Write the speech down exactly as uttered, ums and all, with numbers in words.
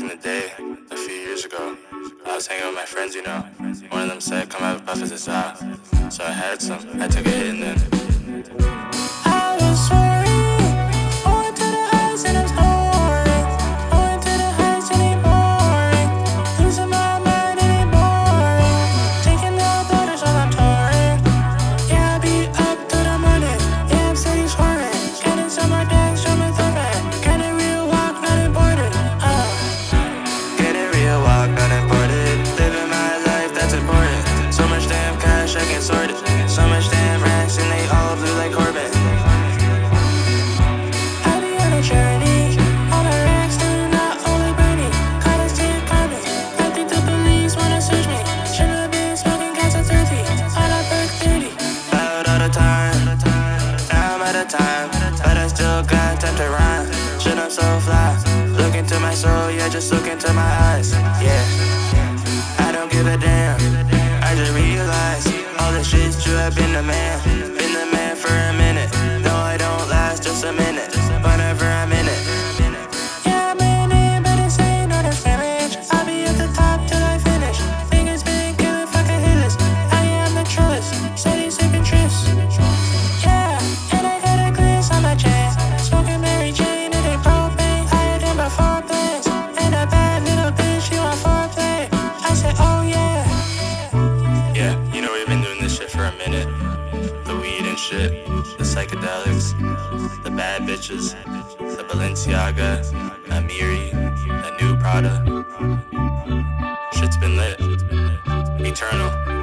back in the day, a few years ago, I was hanging with my friends, you know. One of them said, come have a puff as a side. So I had some, I took a hit and then I was sorry. I went to the highs and I'm sorry. I went to the highs and ain't boring. Losing my mind and ain't boring. Taking the daughters while I'm touring. Yeah, I be up to the morning. Yeah, I'm steady scoring. Getting some more dance from a third. Getting real walk, not imported. uh. Getting real walk, not imported. Living my life, that's important. So much damn cash, I can sort it. So much damn racks and they all blue like Corbett. I be on a journey. All my racks do not only burning. Caught us to comments. I think the police wanna search me. Should've been smoking cats at thirty. All I work thirty. Out all the time. I'm out of time. But I still got time to rhyme. Shit, I'm so fly. Look into my soul, yeah, just look into my eyes. Yeah, I don't give a damn. I just realized all this shit's true, I've been the man. Been the man for a minute. No, I don't last just a minute. Whenever I'm in it. Yeah, I'm in it, but it's ain't no damage. I'll be at the top till I finish. Fingers been killing, fucking hitless. I am the truest. Steady sipping trips. Yeah, and I got a glaze on my chain. Smoking Mary Jane, it ain't propane. I had done my four plans. And a bad little bitch, you want foreplay. I said, oh yeah. Yeah, you know we've been doing this shit for a minute. The weed and shit, the psychedelics, the bad bitches, the Balenciaga, Amiri, the new Prada. Shit's been lit, eternal.